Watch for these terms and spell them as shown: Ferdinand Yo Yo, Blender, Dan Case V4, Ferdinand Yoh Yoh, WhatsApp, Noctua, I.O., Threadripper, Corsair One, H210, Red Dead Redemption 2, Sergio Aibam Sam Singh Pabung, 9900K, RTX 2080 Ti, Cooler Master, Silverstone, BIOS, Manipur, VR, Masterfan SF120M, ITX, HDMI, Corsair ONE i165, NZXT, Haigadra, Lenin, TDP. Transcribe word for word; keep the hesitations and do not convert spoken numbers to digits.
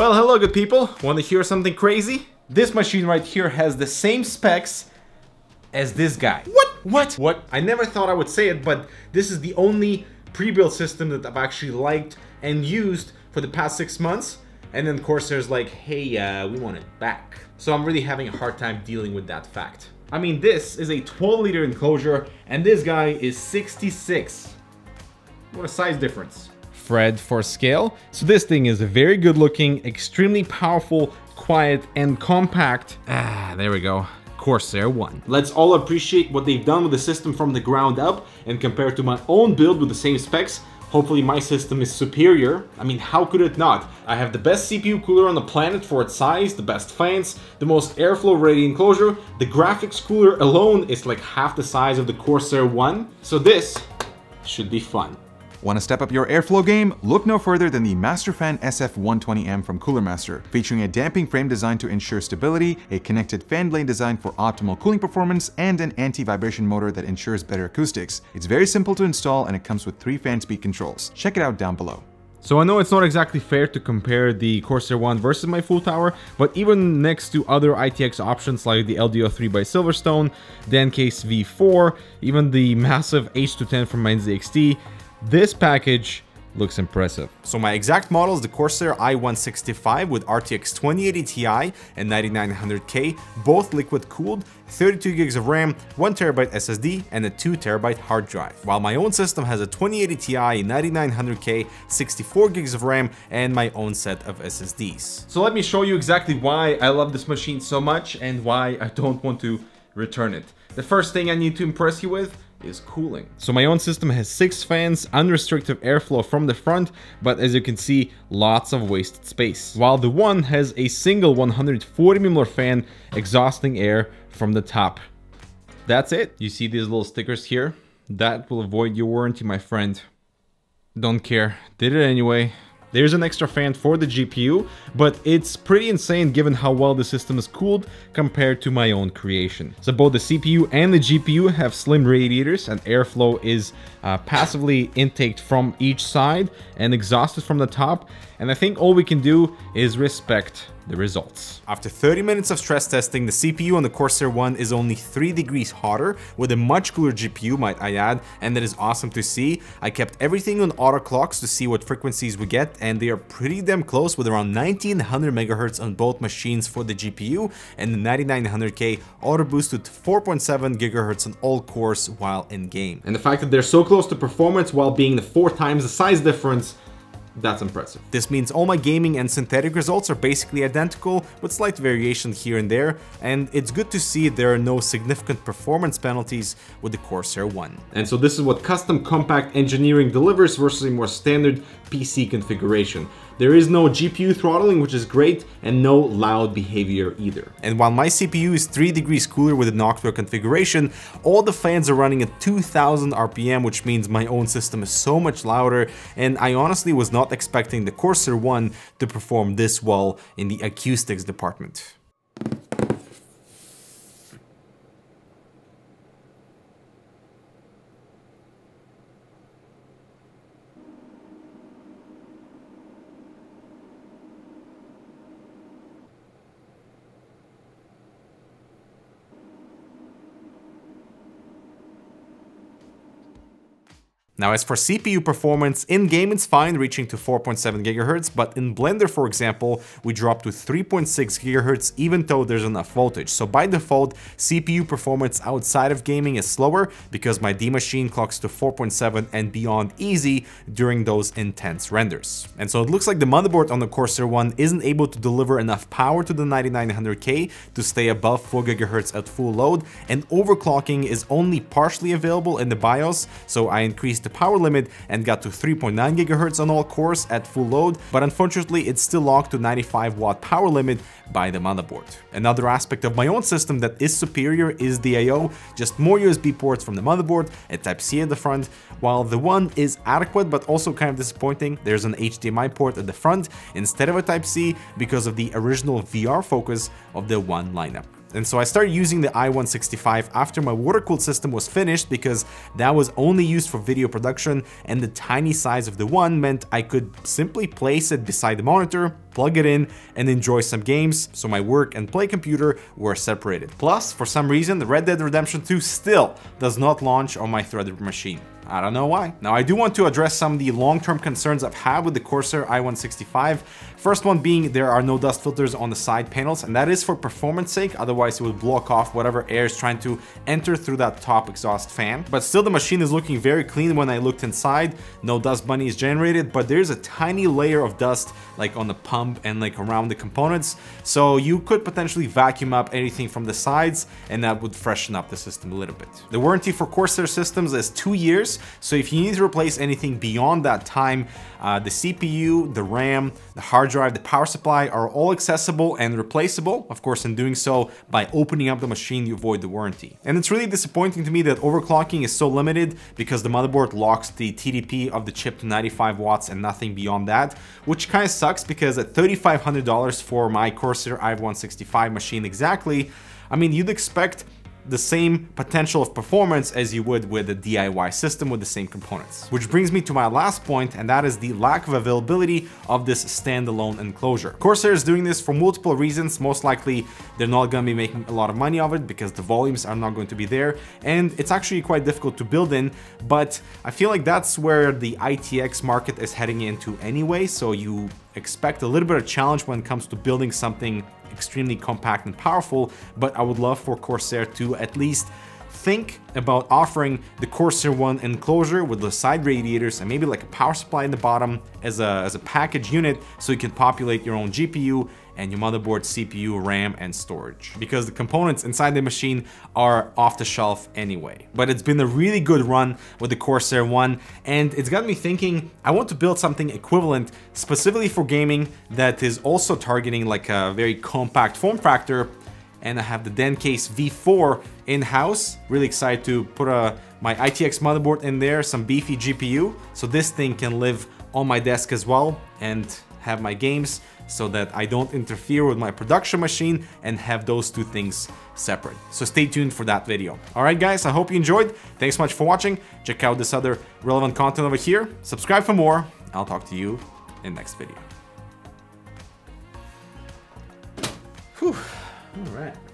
Well, hello good people, want to hear something crazy? This machine right here has the same specs as this guy. What? What? What? I never thought I would say it, but this is the only pre-built system that I've actually liked and used for the past six months. And then Corsair's like, hey, uh, we want it back. So I'm really having a hard time dealing with that fact. I mean, this is a twelve liter enclosure and this guy is sixty-six. What a size difference. Fred for scale. So this thing is very good looking, extremely powerful, quiet and compact. Ah, there we go. Corsair One. Let's all appreciate what they've done with the system from the ground up and compare to my own build with the same specs. Hopefully my system is superior. I mean, how could it not? I have the best C P U cooler on the planet for its size, the best fans, the most airflow ready enclosure. The graphics cooler alone is like half the size of the Corsair One. So this should be fun. Want to step up your airflow game? Look no further than the Masterfan S F one twenty M from Cooler Master, featuring a damping frame designed to ensure stability, a connected fan blade designed for optimal cooling performance, and an anti-vibration motor that ensures better acoustics. It's very simple to install and it comes with three fan speed controls. Check it out down below. So I know it's not exactly fair to compare the Corsair One versus my full tower, but even next to other I T X options like the L D O three by Silverstone, Dan Case V four, even the massive H two ten from N Z X T, this package looks impressive. So my exact model is the Corsair i one sixty-five with R T X twenty eighty T I and ninety-nine hundred K, both liquid cooled, thirty-two gigs of RAM, one terabyte S S D, and a two terabyte hard drive. While my own system has a twenty eighty T I, ninety-nine hundred K, sixty-four gigs of RAM, and my own set of S S Ds. So let me show you exactly why I love this machine so much and why I don't want to return it. The first thing I need to impress you with is cooling. So my own system has six fans, unrestricted airflow from the front, but as you can see, lots of wasted space. While the One has a single one hundred forty millimeter fan exhausting air from the top. That's it. You see these little stickers here? That will avoid your warranty, my friend. Don't care. Did it anyway. There's an extra fan for the G P U, but it's pretty insane given how well the system is cooled compared to my own creation. So both the C P U and the G P U have slim radiators and airflow is uh, passively intaked from each side and exhausted from the top. And I think all we can do is respect the results. After thirty minutes of stress testing, the C P U on the Corsair One is only three degrees hotter with a much cooler G P U, might I add, and that is awesome to see. I kept everything on auto clocks to see what frequencies we get, and they are pretty damn close with around nineteen hundred megahertz on both machines for the G P U, and the ninety-nine hundred K auto boosted to four point seven gigahertz on all cores while in game. And the fact that they're so close to performance while being the four times the size difference, that's impressive. This means all my gaming and synthetic results are basically identical with slight variation here and there, and it's good to see there are no significant performance penalties with the Corsair One. And so this is what custom compact engineering delivers versus a more standard P C configuration. There is no G P U throttling, which is great, and no loud behavior either. And while my C P U is three degrees cooler with a Noctua configuration, all the fans are running at two thousand R P M, which means my own system is so much louder, and I honestly was not expecting the Corsair One to perform this well in the acoustics department. Now, as for C P U performance, in-game it's fine, reaching to four point seven gigahertz, but in Blender, for example, we drop to three point six gigahertz even though there's enough voltage. So by default, C P U performance outside of gaming is slower because my D machine clocks to four point seven and beyond easy during those intense renders. And so it looks like the motherboard on the Corsair One isn't able to deliver enough power to the ninety-nine hundred K to stay above four gigahertz at full load, and overclocking is only partially available in the BIOS, so I increased the power limit and got to three point nine gigahertz on all cores at full load, but unfortunately it's still locked to ninety-five watt power limit by the motherboard. Another aspect of my own system that is superior is the I O, just more U S B ports from the motherboard, a Type C at the front, while the One is adequate but also kind of disappointing. There's an H D M I port at the front instead of a Type C because of the original V R focus of the One lineup. And so I started using the i one sixty-five after my water-cooled system was finished, because that was only used for video production, and the tiny size of the One meant I could simply place it beside the monitor, plug it in, and enjoy some games, so my work and play computer were separated. Plus, for some reason, the Red Dead Redemption two still does not launch on my Threadripper machine. I don't know why. Now, I do want to address some of the long-term concerns I've had with the Corsair i one sixty-five. First one being there are no dust filters on the side panels, and that is for performance sake, otherwise it would block off whatever air is trying to enter through that top exhaust fan. But still, the machine is looking very clean when I looked inside. No dust bunny is generated, but there's a tiny layer of dust like on the pump and like around the components. So you could potentially vacuum up anything from the sides, and that would freshen up the system a little bit. The warranty for Corsair systems is two years. So if you need to replace anything beyond that time, uh, the C P U, the RAM, the hard drive, the power supply are all accessible and replaceable. Of course, in doing so, by opening up the machine, you avoid the warranty. And it's really disappointing to me that overclocking is so limited, because the motherboard locks the T D P of the chip to ninety-five watts and nothing beyond that, which kind of sucks, because at thirty-five hundred dollars for my Corsair i one sixty-five machine exactly, I mean, you'd expect the same potential of performance as you would with a D I Y system with the same components. Which brings me to my last point, and that is the lack of availability of this standalone enclosure. Corsair is doing this for multiple reasons. Most likely, they're not going to be making a lot of money of it, because the volumes are not going to be there, and it's actually quite difficult to build in, but I feel like that's where the I T X market is heading into anyway, so you expect a little bit of challenge when it comes to building something extremely compact and powerful. But I would love for Corsair to at least think about offering the Corsair One enclosure with the side radiators and maybe like a power supply in the bottom as a, as a package unit, so you can populate your own G P U and your motherboard, C P U, RAM, and storage, because the components inside the machine are off the shelf anyway. But it's been a really good run with the Corsair One, and it's got me thinking, I want to build something equivalent specifically for gaming that is also targeting like a very compact form factor, and I have the Dan Case V four in-house. Really excited to put a, my I T X motherboard in there, some beefy G P U, so this thing can live on my desk as well and have my games, so that I don't interfere with my production machine and have those two things separate. So stay tuned for that video. All right, guys, I hope you enjoyed. Thanks so much for watching. Check out this other relevant content over here. Subscribe for more. I'll talk to you in the next video. Whew. All right.